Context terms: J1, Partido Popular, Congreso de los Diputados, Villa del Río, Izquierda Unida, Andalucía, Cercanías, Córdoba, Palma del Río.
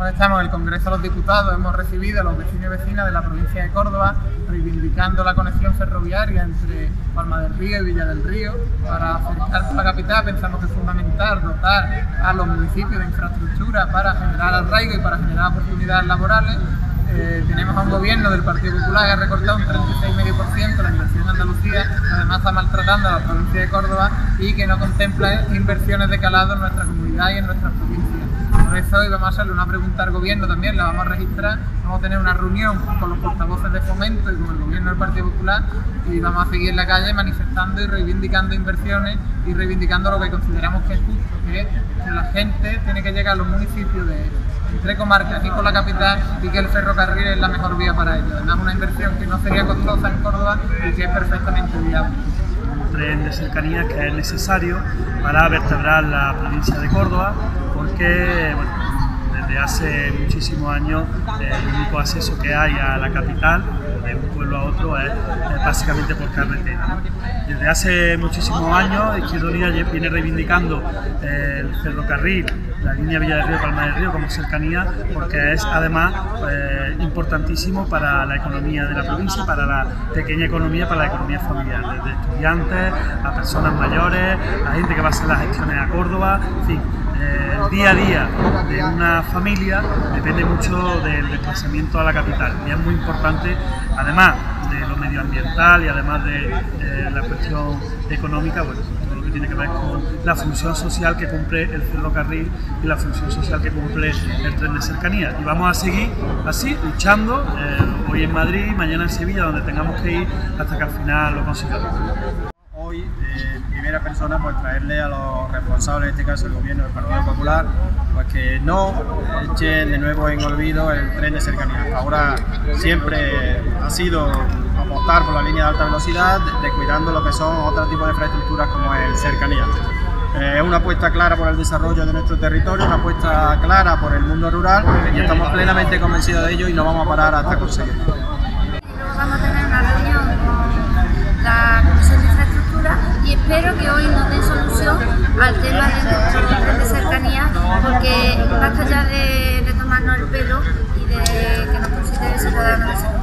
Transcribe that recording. Ahora estamos en el Congreso de los Diputados, hemos recibido a los vecinos y vecinas de la provincia de Córdoba reivindicando la conexión ferroviaria entre Palma del Río y Villa del Río para acercarse a la capital. Pensamos que es fundamental dotar a los municipios de infraestructura para generar arraigo y para generar oportunidades laborales. Tenemos a un gobierno del Partido Popular que ha recortado un 36,5% la inversión en Andalucía, además está maltratando a la provincia de Córdoba y que no contempla inversiones de calado en nuestra comunidad y en nuestras provincias. Por eso hoy vamos a hacerle una pregunta al gobierno también, la vamos a registrar, vamos a tener una reunión con los portavoces de Fomento y con el gobierno del Partido Popular y vamos a seguir en la calle manifestando y reivindicando inversiones y reivindicando lo que consideramos que es justo, que la gente tiene que llegar a los municipios entre comarcas y con la capital y que el ferrocarril es la mejor vía para ello. Además, una inversión que no sería costosa en Córdoba y que es perfectamente viable. Un tren de cercanías que es necesario para vertebrar la provincia de Córdoba porque bueno, desde hace muchísimos años el único acceso que hay a la capital de un pueblo a otro es básicamente por carretera. Desde hace muchísimos años Izquierda Unida viene reivindicando el ferrocarril, la línea Villa del Río, Palma del Río como cercanía, porque es además importantísimo para la economía de la provincia, para la pequeña economía, para la economía familiar, desde estudiantes a personas mayores, a gente que va a hacer las gestiones a Córdoba, en fin. El día a día de una familia depende mucho del desplazamiento a la capital y es muy importante, además de lo medioambiental y además de la cuestión económica, bueno, todo lo que tiene que ver con la función social que cumple el ferrocarril y la función social que cumple el tren de cercanía. Y vamos a seguir así, luchando, hoy en Madrid, mañana en Sevilla, donde tengamos que ir hasta que al final lo consigamos. Hoy, primera persona, pues traerle a los responsables, en este caso el gobierno del Partido Popular, pues que no echen de nuevo en olvido el tren de cercanías. Ahora siempre ha sido apostar por la línea de alta velocidad, descuidando lo que son otros tipos de infraestructuras como el cercanías. Es una apuesta clara por el desarrollo de nuestro territorio, una apuesta clara por el mundo rural y estamos plenamente convencidos de ello y no vamos a parar hasta conseguirlo. Espero que hoy nos den solución al tema de cercanía, porque basta ya de tomarnos el pelo y de que nos consideren ciudadanos.